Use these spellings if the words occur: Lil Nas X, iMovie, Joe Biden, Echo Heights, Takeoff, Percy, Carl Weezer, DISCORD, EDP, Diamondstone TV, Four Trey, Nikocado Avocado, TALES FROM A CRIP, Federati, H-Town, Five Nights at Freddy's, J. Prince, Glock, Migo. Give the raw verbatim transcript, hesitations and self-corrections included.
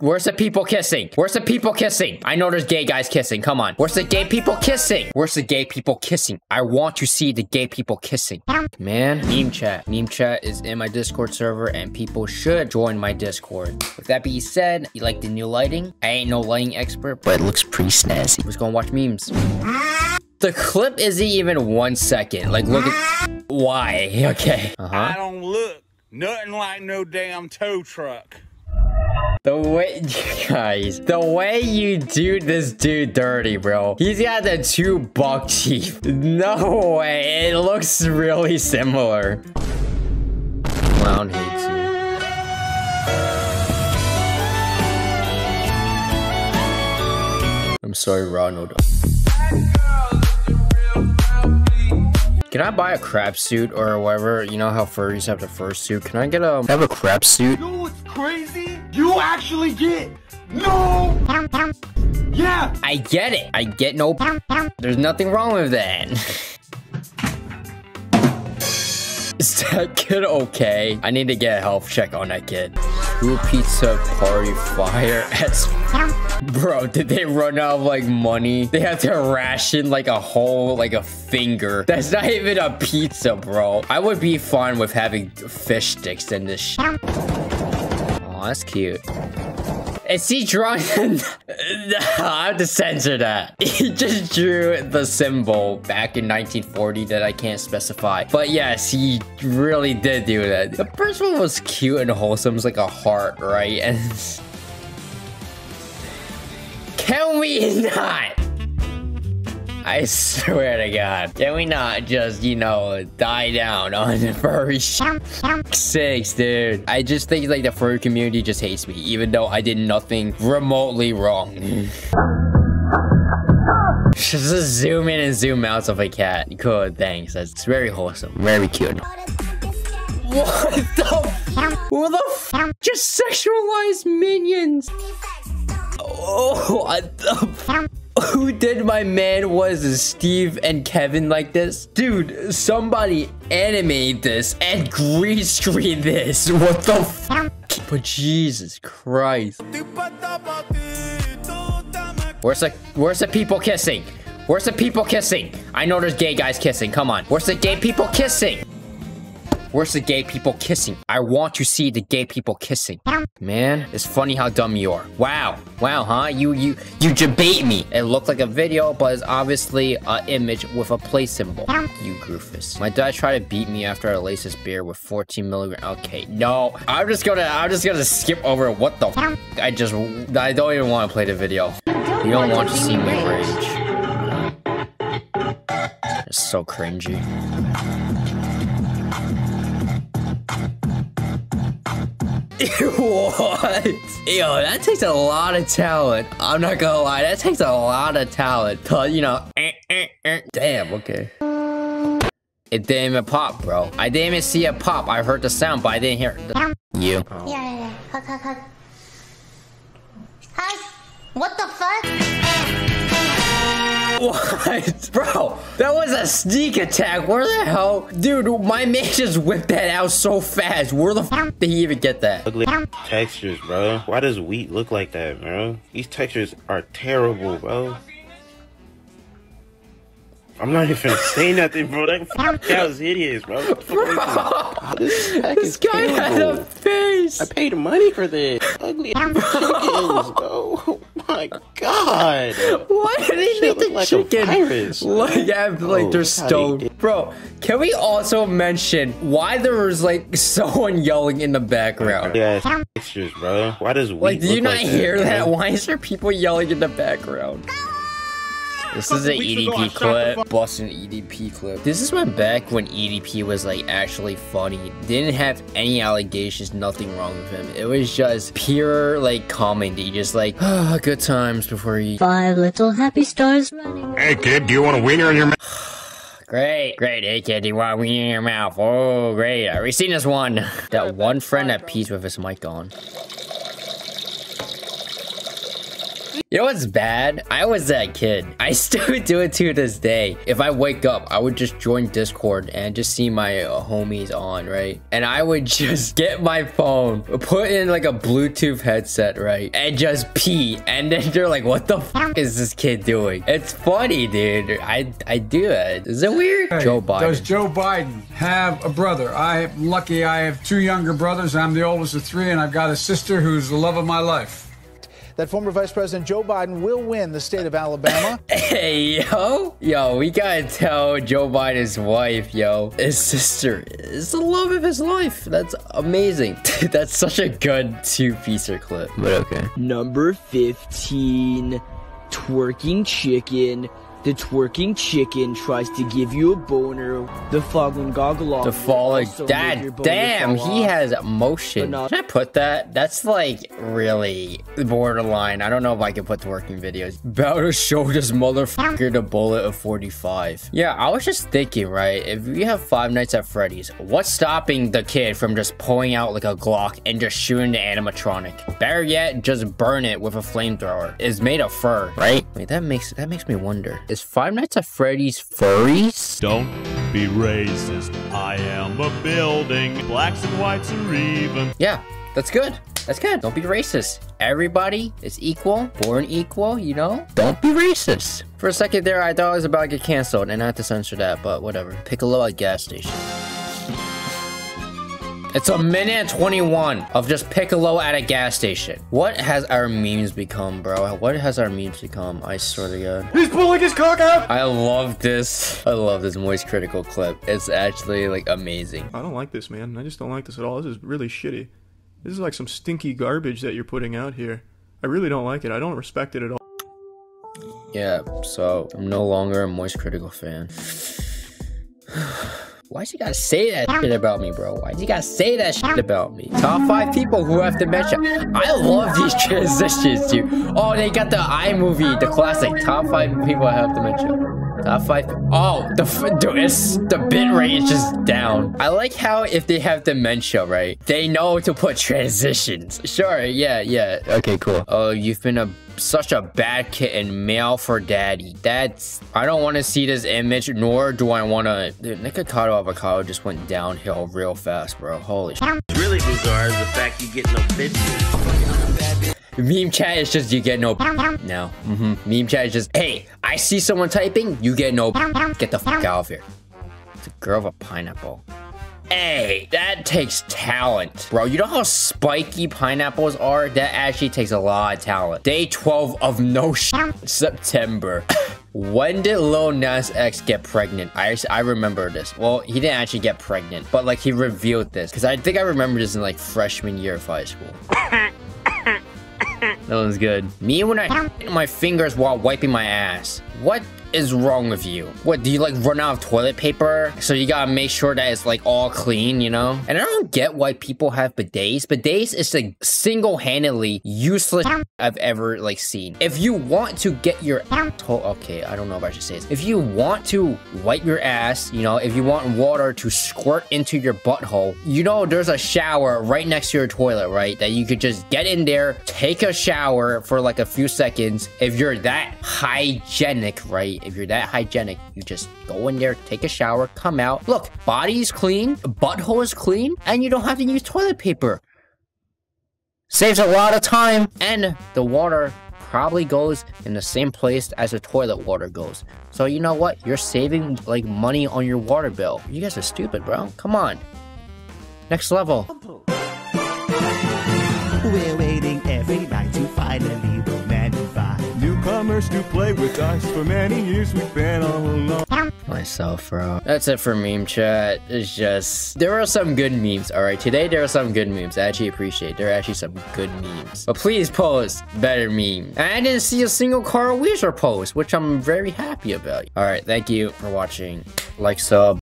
Where's the people kissing? Where's the people kissing? I know there's gay guys kissing. Come on. Where's the gay people kissing? Where's the gay people kissing? I want to see the gay people kissing. Man, meme chat. Meme chat is in my Discord server and people should join my Discord. With that being said, you like the new lighting? I ain't no lighting expert, but it looks pretty snazzy. Let's go and watch memes. The clip isn't even one second. Like, look at... Why? Okay. Uh-huh. I don't look nothing like no damn tow truck. The way, guys, the way you do this dude dirty, bro. He's got the two buck teeth. No way. It looks really similar. Clown hates you. I'm sorry, Ronald. Can I buy a crab suit or whatever? You know how furries have the fursuit? Can I get a... Have a crab suit? You know what's crazy? You actually get... No! Yeah! I get it. I get no... There's nothing wrong with that. Is that kid okay? I need to get a health check on that kid. Cool pizza party fire as... Bro, did they run out of, like, money? They had to ration, like, a whole, like, a finger. That's not even a pizza, bro. I would be fine with having fish sticks in this sh- Oh, that's cute. Is he drawing? I have to censor that. He just drew the symbol back in nineteen forty that I can't specify. But yes, he really did do that. The first one was cute and wholesome. It's like a heart, right? And... Can we not? I swear to God. Can we not just, you know, die down on the furry shit? Six, dude. I just think, like, the furry community just hates me, even though I did nothing remotely wrong. Just zoom in and zoom out of a cat. Cool, thanks. That's very wholesome. Very cute. What the f- Who the f- just sexualized minions? Oh, I, uh, who did my man was Steve and Kevin like this? Dude, somebody animate this and green screen this. What the f? But Jesus Christ. Where's the, where's the people kissing? Where's the people kissing? I know there's gay guys kissing. Come on. Where's the gay people kissing? Where's the gay people kissing? I want to see the gay people kissing. Man, it's funny how dumb you are. Wow. Wow, huh? You you you debate me. It looked like a video, but it's obviously an image with a play symbol. You goofus. My dad tried to beat me after I laced his beer with fourteen milligram. Okay, no. I'm just gonna I'm just gonna skip over what the f I just I don't even want to play the video. You don't want to see me rage. It's so cringy. What? Yo, that takes a lot of talent. I'm not gonna lie, that takes a lot of talent. Cause, you know, eh, eh, eh. Damn, okay. It didn't even pop, bro. I didn't even see a pop. I heard the sound, but I didn't hear it. You. Yeah, yeah, yeah. Hug, hug, hug. Hi. What the fuck? What? Bro, that was a sneak attack. Where the hell? Dude, my man just whipped that out so fast. Where the f did he even get that? Ugly textures, bro. Why does wheat look like that, bro? These textures are terrible, bro. I'm not even saying nothing, bro. That, that was hideous, bro. Bro, this, this guy terrible. Had a face. I paid money for this. Ugly chickens, bro. Oh my God. Why did he make the like chicken? Look at, like, oh, they're stoned. Bro, can we also mention why there was, like, someone yelling in the background? Yeah, textures, bro. Why does wheat like, do you not like hear that? that? Why is there people yelling in the background? This is an E D P clip. Boston E D P clip. This is when back when E D P was, like, actually funny. Didn't have any allegations, nothing wrong with him. It was just pure, like, comedy. Just like, oh, good times before you... Five little happy stars running... Hey, kid, do you want a wiener in your mouth? Great. Great. Hey, kid, do you want a wiener in your mouth? Oh, great. I've already seen this one. That one friend at peace with his mic on. You know what's bad? I was that kid. I still do it to this day. If I wake up, I would just join Discord and just see my uh, homies on, right? And I would just get my phone, put in like a Bluetooth headset, right? And just pee. And then they're like, what the f is this kid doing? It's funny, dude. I, I do it. Is it weird? Hey, Joe Biden. Does Joe Biden have a brother? I'm lucky I have two younger brothers. I'm the oldest of three, and I've got a sister who's the love of my life. That former Vice President Joe Biden will win the state of Alabama. Hey, yo. Yo, we gotta tell Joe Biden's wife, yo, his sister is the love of his life. That's amazing. That's such a good two-piecer clip. But okay. Number fifteen, twerking chicken. The twerking chicken tries to give you a boner. The falling goggle off. The falling. Dad, damn, he has motion. Can I put that? That's like really borderline. I don't know if I can put twerking videos. About to show this motherfucker the bullet of forty-five. Yeah, I was just thinking, right? If we have Five Nights at Freddy's, what's stopping the kid from just pulling out like a Glock and just shooting the animatronic? Better yet, just burn it with a flamethrower. It's made of fur, right? Wait, that makes that makes me wonder. Is Five Nights at Freddy's furries? Don't be racist. I am a building. Blacks and whites are even. Yeah, that's good. That's good. Don't be racist. Everybody is equal. Born equal, you know? Don't be racist. For a second there, I thought I was about to get canceled, and I had to censor that, but whatever. Piccolo at gas station. It's a minute and twenty-one of just Piccolo at a gas station. What has our memes become, bro? What has our memes become? I swear to God. He's pulling his cock out! I love this. I love this Moist Critical clip. It's actually, like, amazing. I don't like this, man. I just don't like this at all. This is really shitty. This is like some stinky garbage that you're putting out here. I really don't like it. I don't respect it at all. Yeah, so I'm no longer a Moist Critical fan. Why'd you gotta say that shit about me, bro? Why'd you gotta say that shit about me? Top five people who have dementia. I love these transitions, dude. Oh, they got the iMovie, the classic. Top five people who have dementia. Top five. Oh, the dude, it's, the bit rate is just down. I like how if they have dementia, right? They know to put transitions. Sure, yeah, yeah. Okay, cool. Oh, you've been a... such a bad kitten, mail for daddy. That's, I don't want to see this image, nor do I want to. Nikocado Avocado just went downhill real fast, bro. Holy shit. It's really bizarre the fact you get no bitches. Meme chat is just you get no now. Mm-hmm. Meme chat is just, hey, I see someone typing, you get no. Get the fuck out of here. It's a girl with a pineapple. Hey, that takes talent. Bro, you know how spiky pineapples are? That actually takes a lot of talent. Day twelve of no sh September. When did Lil Nas X get pregnant? I, I remember this. Well, he didn't actually get pregnant, but like he revealed this. Because I think I remember this in like freshman year of high school. That was good. Me when I hit my fingers while wiping my ass. What is wrong with you? What, do you like run out of toilet paper? So you gotta make sure that it's like all clean, you know? And I don't get why people have bidets. Bidets is like single-handedly useless I've ever like seen. If you want to get your asshole, okay, I don't know if I should say this. If you want to wipe your ass, you know, if you want water to squirt into your butthole, you know there's a shower right next to your toilet, right? That you could just get in there, take a shower for like a few seconds. If you're that hygienic, right? If you're that hygienic, you just go in there, take a shower, come out. Look, body's clean, butthole is clean, and you don't have to use toilet paper. Saves a lot of time. And the water probably goes in the same place as the toilet water goes. So you know what? You're saving like money on your water bill. You guys are stupid, bro. Come on. Next level. We're waiting every night to finally newcomers to play with us. For many years we've been all alone. Myself, bro. That's it for meme chat. It's just, there are some good memes. All right, today there are some good memes. I actually appreciate it. There are actually some good memes. But please post better memes. And I didn't see a single Carl Weezer post, which I'm very happy about. All right, thank you for watching. Like, sub.